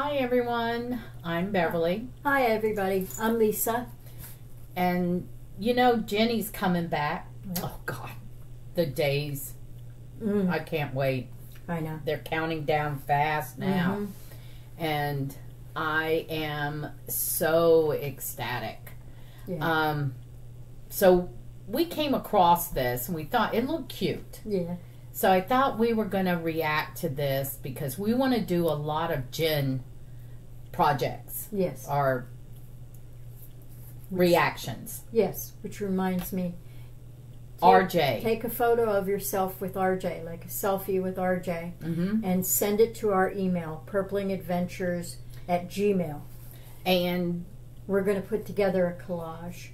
Hi everyone, I'm Beverly. Hi everybody, I'm Lisa. And you know, Jenny's coming back. Oh God, the days. I can't wait. I know. They're counting down fast now. And I am so ecstatic. Yeah. So we came across this and we thought it looked cute. Yeah. So I thought we were going to react to this because we want to do a lot of Jin projects. Yes. Or reactions. Yes, which reminds me. RJ. Take a photo of yourself with RJ, like a selfie with RJ, and send it to our email, purplingadventures@gmail.com. And we're going to put together a collage.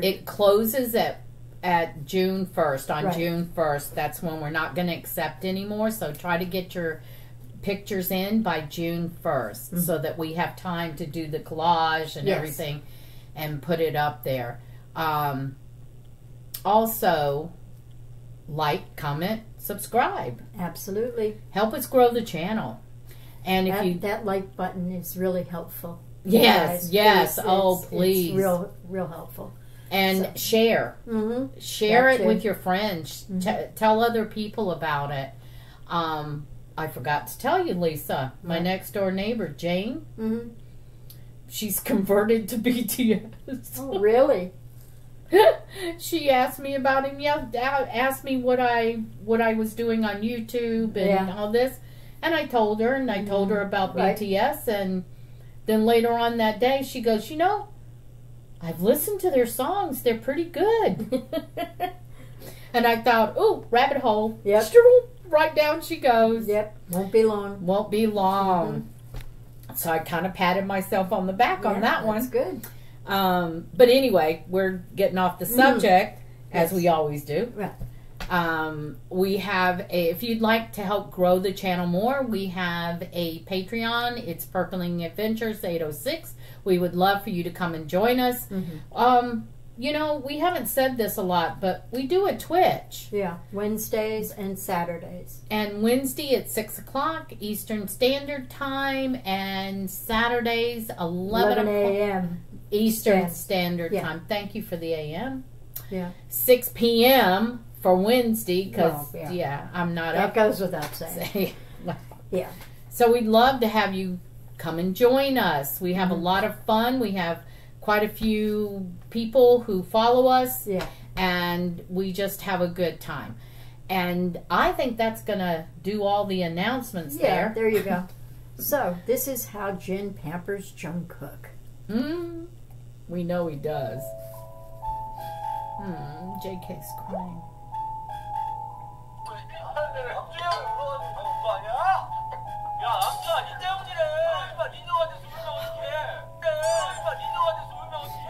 It closes at June 1st. On June 1st, that's when we're not going to accept anymore. So try to get your pictures in by June 1st so that we have time to do the collage and everything and put it up there. Also, like, comment, subscribe. Absolutely. Help us grow the channel. And if that like button is really helpful. Yes, yes. Oh, please. It's real helpful. And share. Share it with your friends. Tell other people about it. I forgot to tell you, Lisa, my next door neighbor, Jane, she's converted to BTS. Oh, really? She asked me about him. Yeah, asked me what I was doing on YouTube and all this, and I told her, and I told her about BTS, and then later on that day, she goes, you know, I've listened to their songs; they're pretty good. And I thought, ooh, rabbit hole. Yep. Right down she goes. Yep. Won't be long. Won't be long. So I kind of patted myself on the back on that one. That's good. But anyway, we're getting off the subject as we always do. Right. We have if you'd like to help grow the channel more, we have a Patreon. It's Purpling Adventures 806. We would love for you to come and join us. You know, we haven't said this a lot, but we do a Twitch. Yeah, Wednesdays and Saturdays. And Wednesday at 6 o'clock Eastern Standard Time, and Saturdays 11 a.m. Eastern Standard Time. Thank you for the a.m. Yeah. 6 p.m. for Wednesday, because, I'm not up. That goes without saying. Yeah. So we'd love to have you come and join us. We have a lot of fun. We have quite a few people who follow us, and we just have a good time. And I think that's gonna do all the announcements there. There you go. So this is how Jin pampers Jungkook. We know he does. JK's crying.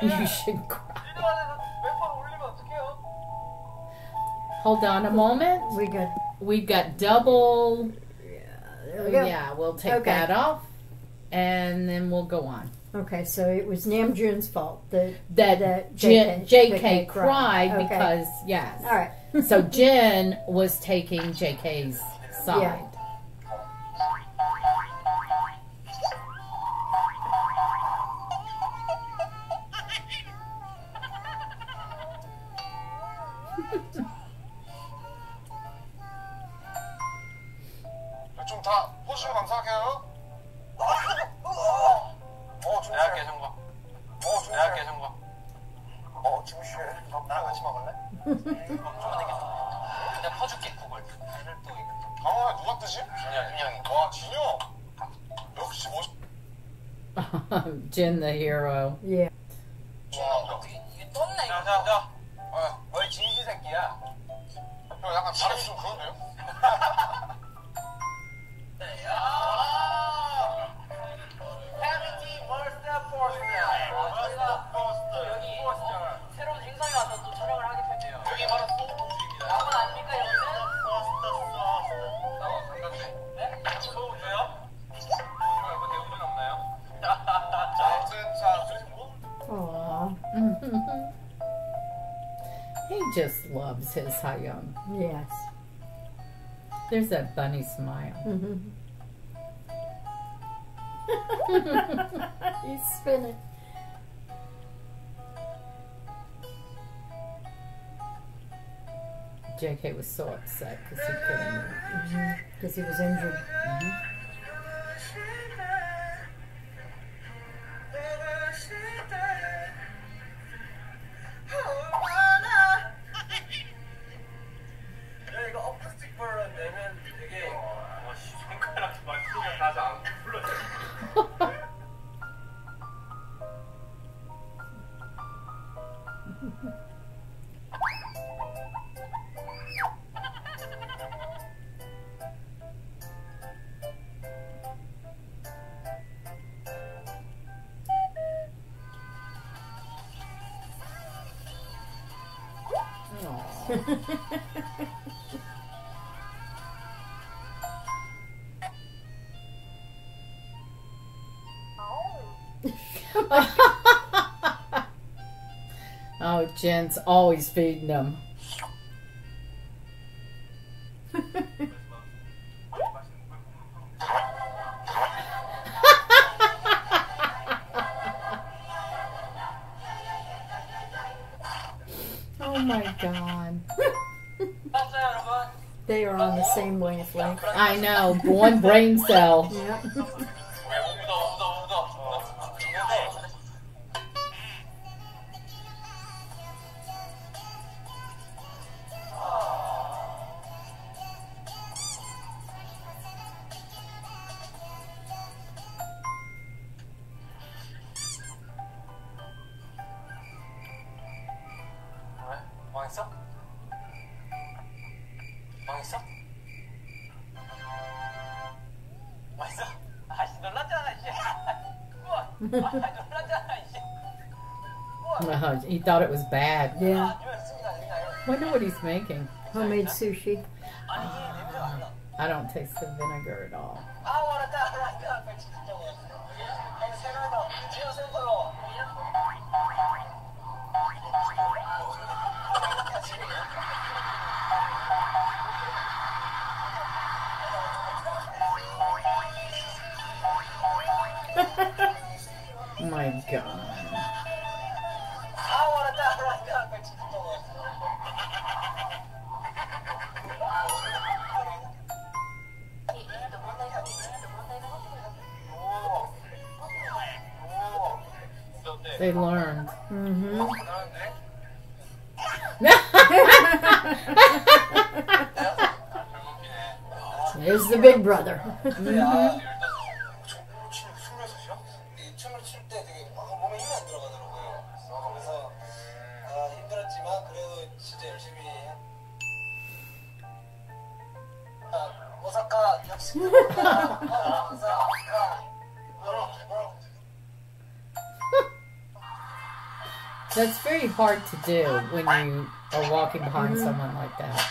You should cry. Hold on a moment. We've got double. There we go. Yeah, we'll take that off, and then we'll go on. Okay, so it was Namjoon's fault that JK cried because all right. So Jin was taking JK's side. Yeah. Jin the hero. Yeah. He just loves his Hayoung. Yes. There's that bunny smile. He's spinning. JK was so upset because he couldn't move. Because he was injured. Mm-hmm. Oh, Jen's always feeding them. Oh my God. They are on the same wavelength. I know, one brain cell. Yep. He thought it was bad. Yeah. Wonder what he's making. Homemade sushi. I don't taste the vinegar at all. My God. They learned. Mm-hmm. There's the big brother. Mm-hmm. That's very hard to do when you are walking behind someone like that.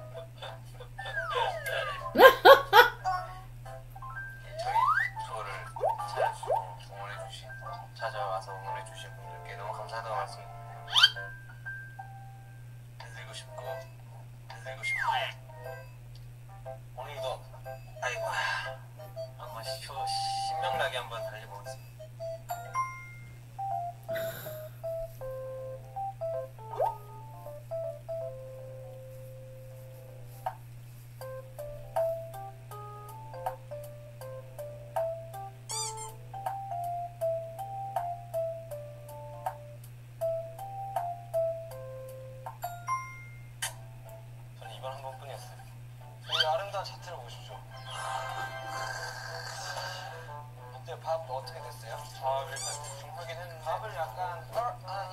밥도 어떻게 됐어요? 밥 일단 중국이긴 했는데 밥을 약간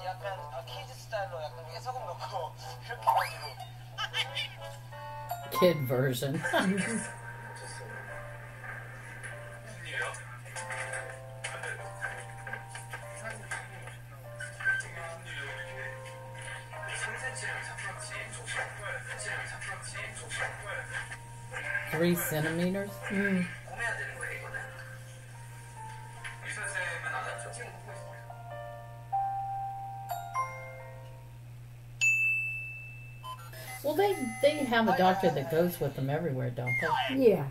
약간 키즈 스타일로 약간 위에 소금 넣고 이렇게 해가지고 Kid version. Three centimeters? Mm. Well, they have a doctor that goes with them everywhere, don't they? Yeah.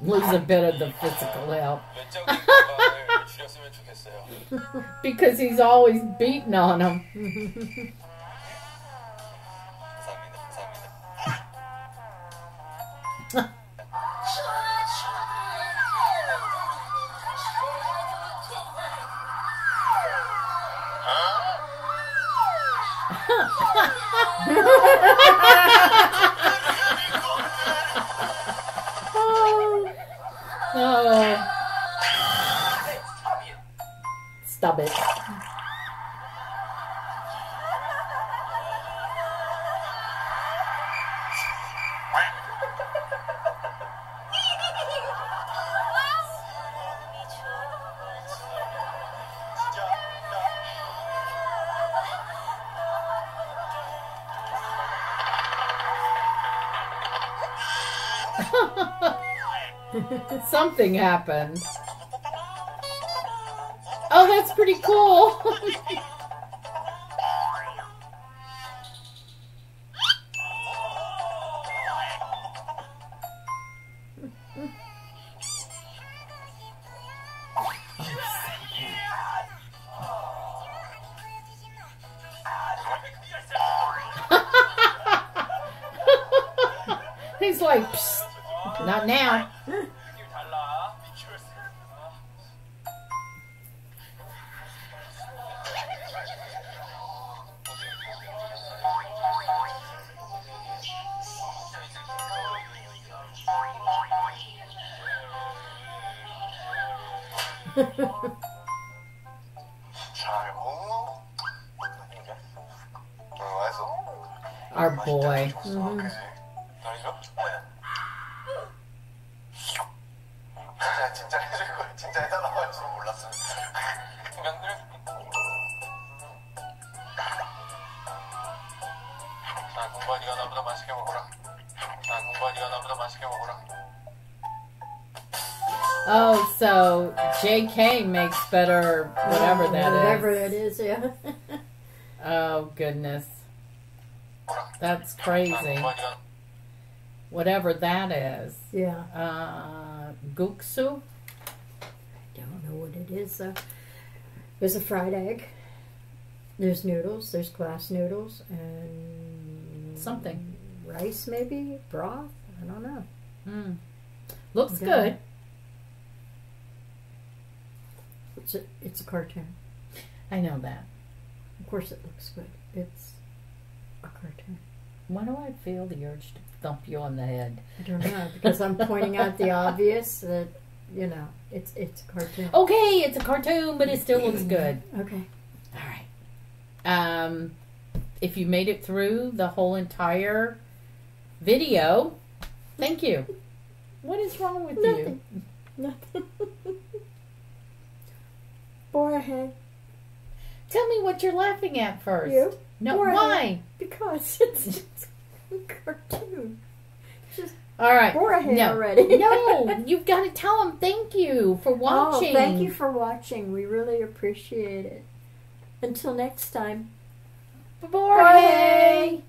Lose a bit of the physical help. Because he's always beating on him. Stop it. Something happened. Oh, that's pretty cool. He's like, psst, not now. Our boy. Mm-hmm. Oh, so JK makes better whatever that is. Whatever it is, yeah. Oh, goodness. That's crazy. Whatever that is. Yeah. Guksu? I don't know what it is. There's a fried egg. There's noodles. There's glass noodles. And... something. Rice, maybe? Broth? I don't know. Mm. Looks good. It's a cartoon. I know that. Of course it looks good. It's a cartoon. Why do I feel the urge to thump you on the head? I don't know, because I'm pointing out the obvious that, you know, it's a cartoon. Okay, it's a cartoon, but it still looks good. Okay. All right. If you made it through the whole entire video, thank you. What is wrong with Nothing. You? Nothing. Borahae. Tell me what you're laughing at first. You? No, Borahae. Why? Because it's just a cartoon. Just All right. Borahae already. No, you've got to tell them thank you for watching. Oh, thank you for watching. We really appreciate it. Until next time. Borahae!